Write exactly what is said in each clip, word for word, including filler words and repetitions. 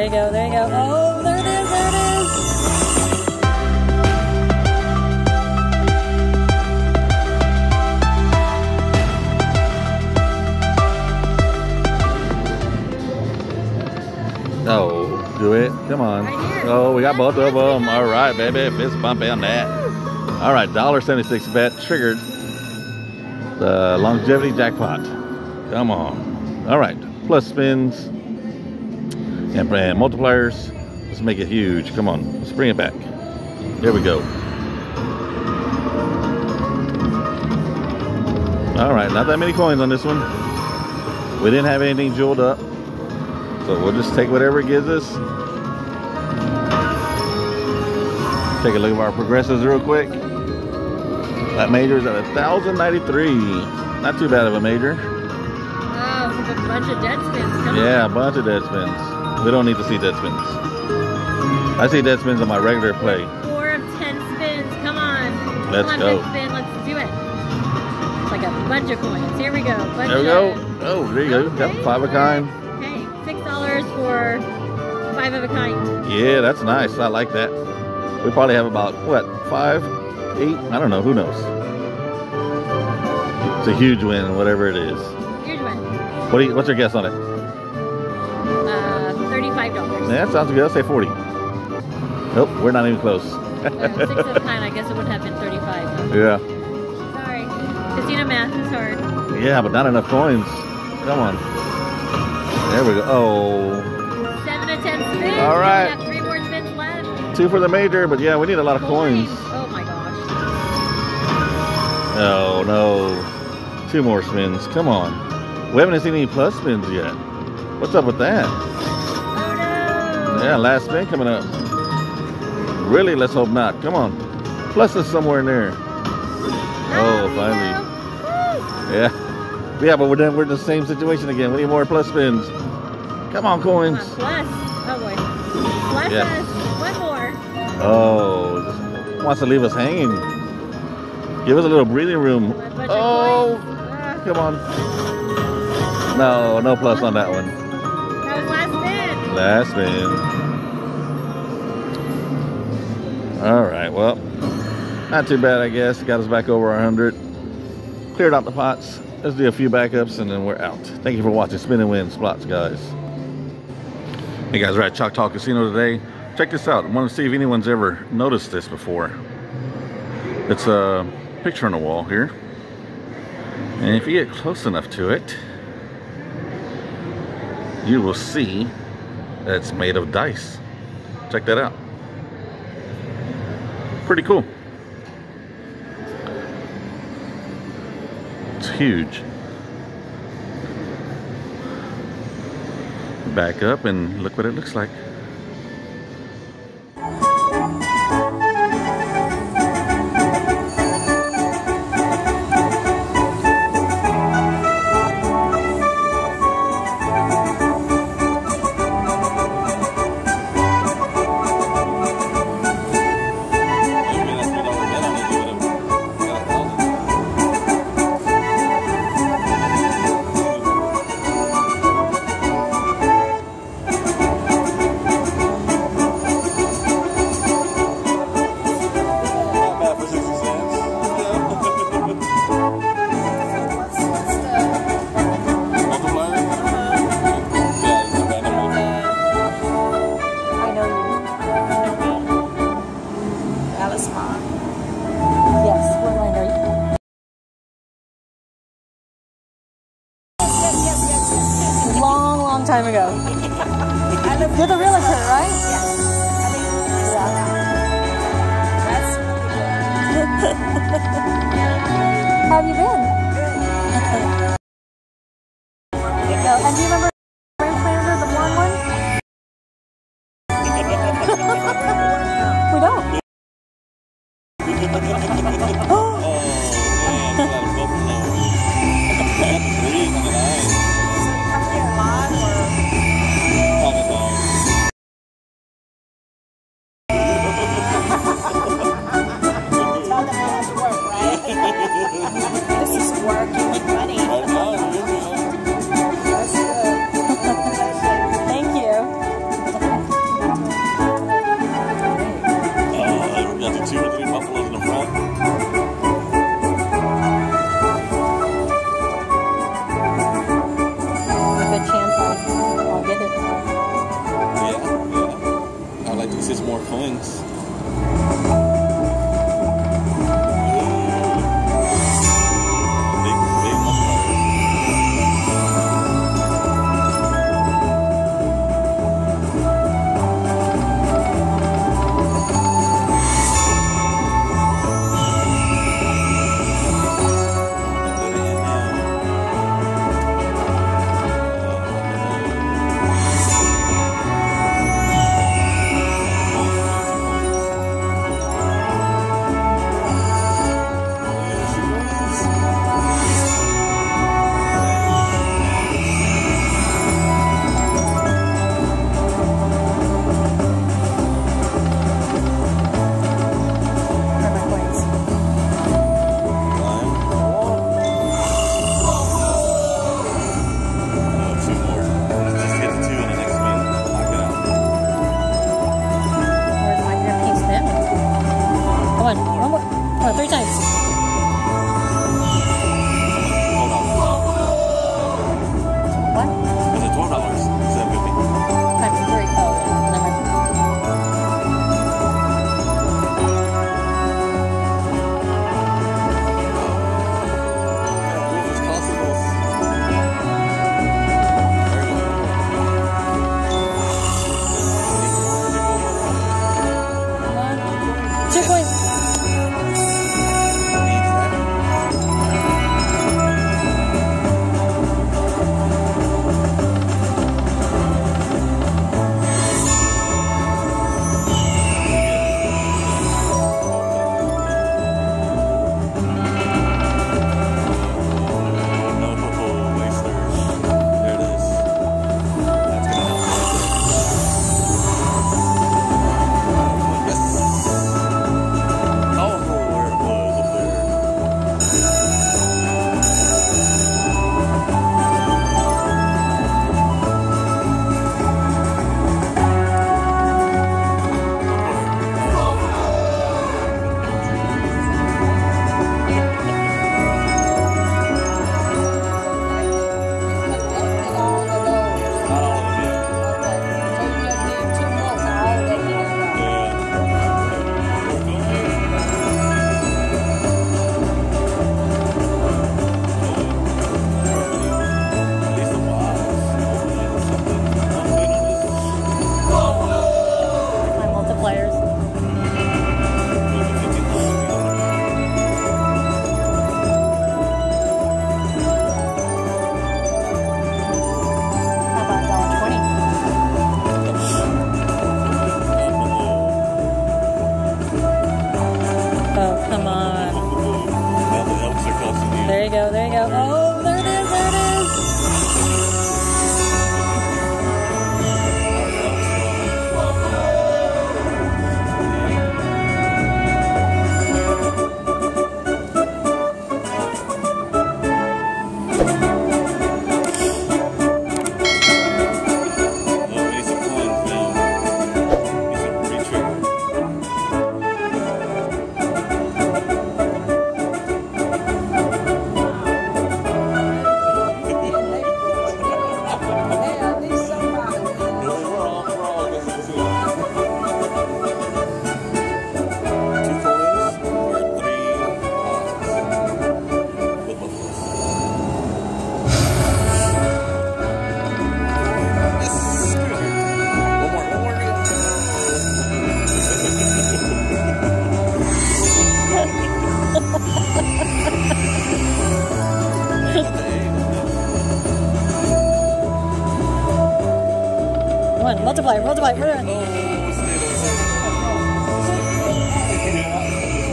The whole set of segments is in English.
There you go, there you go. Oh, there it is, there it is. Oh, do it. Come on. Oh, we got both of them. All right, baby. Fist bump on that. All right, one seventy-six bet triggered the longevity jackpot. Come on. All right, plus spins and brand multipliers. Let's make it huge. Come on, let's bring it back. There we go. All right, not that many coins on this one. We didn't have anything jeweled up, so we'll just take whatever it gives us. Take a look at our progressives real quick. That major is at one thousand ninety-three. Not too bad of a major. Wow, a bunch of dead spins coming. Yeah, a bunch of dead spins. We don't need to see dead spins. I see dead spins on my regular play. Four of ten spins. Come on. Let's Come on, go. Spin. Let's do it. It's like a bunch of coins. Here we go. Bunch there we go. Of... Oh, there you okay. go. Got five of a kind. Okay. Six dollars for five of a kind. Yeah, that's nice. I like that. We probably have about, what, five, eight? I don't know. Who knows? It's a huge win, whatever it is. Huge win. What do you, what's your guess on it? Yeah, that sounds good. I'll say forty. Nope, we're not even close. Well, six of a kind, I guess it would have been thirty-five. Though. Yeah. Sorry. Casino math is hard. Yeah, but not enough coins. Come on. There we go. Oh. Seven of ten spins. All right. We have three more spins left. Two for the major, but yeah, we need a lot of coins. coins. Oh my gosh. Oh no. Two more spins. Come on. We haven't seen any plus spins yet. What's up with that? Yeah, last spin coming up. Really, let's hope not. Come on. Plus is somewhere in there. Oh, finally. Yeah. Yeah, but we're done. We're in the same situation again. We need more plus spins. Come on, coins. Come on, plus. Oh, boy. Plus yeah. us. One more. Oh, just wants to leave us hanging. Give us a little breathing room. Oh, ah. Come on. No, no plus on that one. Last spin. All right, well, not too bad, I guess. Got us back over one hundred. Cleared out the pots. Let's do a few backups, and then we're out. Thank you for watching Spin and Win Slots, guys. Hey, guys, we're at Choctaw Casino today. Check this out. I want to see if anyone's ever noticed this before. It's a picture on the wall here. And if you get close enough to it, you will see that's made of dice. Check that out. Pretty cool. It's huge. Back up and look what it looks like. Time ago. You're the realtor, right? Yeah. Yeah. How have you been? Good. And do you remember the planter, the blonde one? We don't. Thank you. more coins. Oh, three times. Hold on. What? Is it twelve dollars? Is that fifty? Times three. Oh, never. What? Two coins. There you go, there you go. Oh, there it is, there it is. Oh, these are coins now. These are pretty tricky. Multiply, multiply, we're in.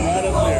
Right up there.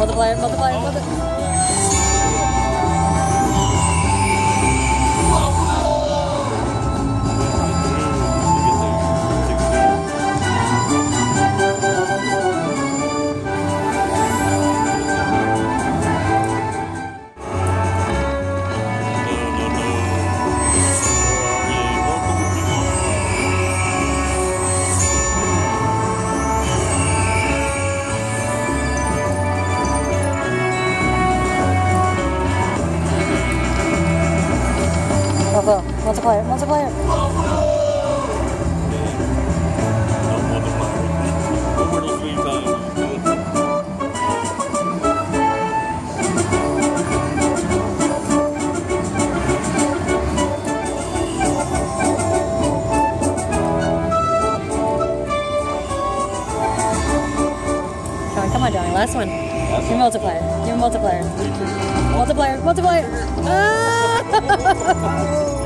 multiply it, multiply it, multiply it. Multiplier, multiplier. John, come on, Johnny. Last one. Your multiplier. Your multiplier. Multiplier, multiplier. Ah!